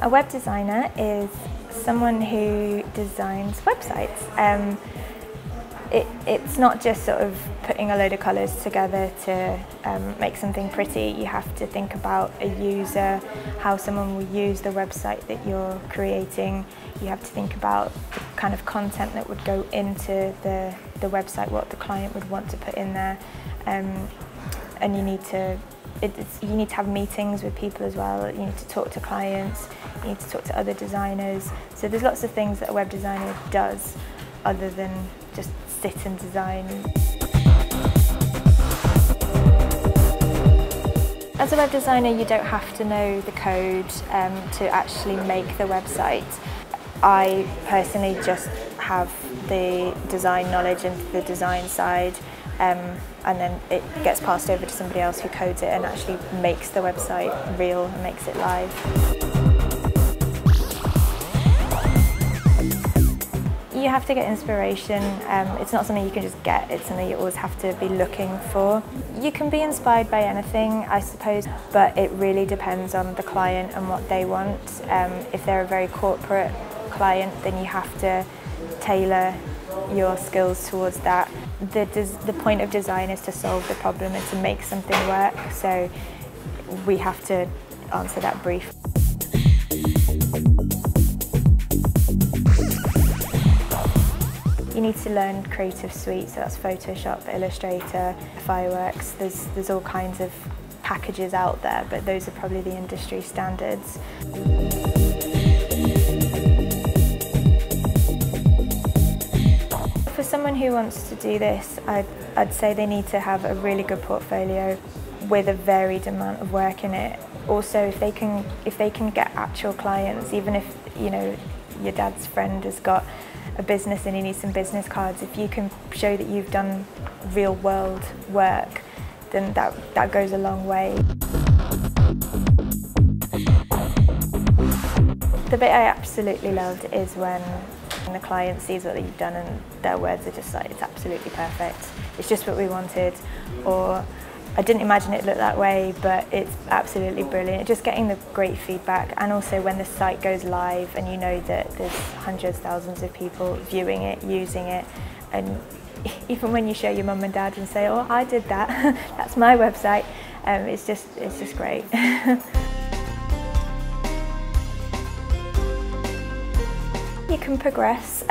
A web designer is someone who designs websites. It's not just sort of putting a load of colours together to make something pretty. You have to think about a user, how someone will use the website that you're creating. You have to think about the kind of content that would go into the website, what the client would want to put in there, and you need to you need to have meetings with people as well. You need to talk to clients, you need to talk to other designers. So there's lots of things that a web designer does other than just sit and design. As a web designer, you don't have to know the code to actually make the website. I personally just have the design knowledge and the design side, and then it gets passed over to somebody else who codes it and actually makes the website real and makes it live. You have to get inspiration. It's not something you can just get, it's something you always have to be looking for. You can be inspired by anything, I suppose, but it really depends on the client and what they want. If they're a very corporate client, then you have to tailor your skills towards that. The point of design is to solve the problem and to make something work, so we have to answer that brief. You need to learn Creative Suite, so that's Photoshop, Illustrator, Fireworks. There's all kinds of packages out there, but those are probably the industry standards. For someone who wants to do this, I'd say they need to have a really good portfolio with a varied amount of work in it. Also, if they can get actual clients, even if, you know, your dad's friend has got a business and he needs some business cards, if you can show that you've done real world work, then that goes a long way. The bit I absolutely loved is when the client sees what you've done and their words are just like, it's absolutely perfect, it's just what we wanted, or I didn't imagine it looked that way, but it's absolutely brilliant. Just getting the great feedback, and also when the site goes live and you know that there's hundreds, thousands of people viewing it, using it, and even when you show your mum and dad and say, oh, I did that, that's my website, it's just great. You can progress,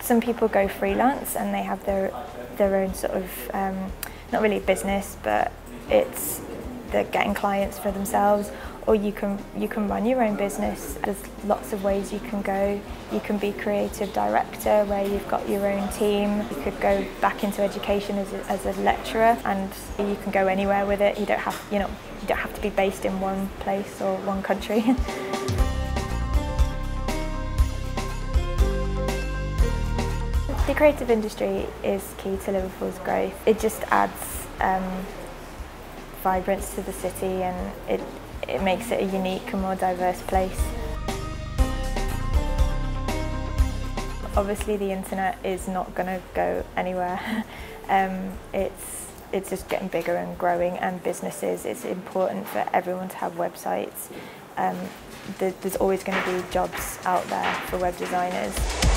some people go freelance and they have their own sort of, not really a business, but they're getting clients for themselves, or you can run your own business. There's lots of ways you can go. You can be creative director where you've got your own team. You could go back into education as a lecturer, and you can go anywhere with it. You don't have to be based in one place or one country. The creative industry is key to Liverpool's growth. It just adds vibrance to the city, and it makes it a unique and more diverse place. Obviously the internet is not going to go anywhere. It's just getting bigger and growing, and businesses, it's important for everyone to have websites. There's always going to be jobs out there for web designers.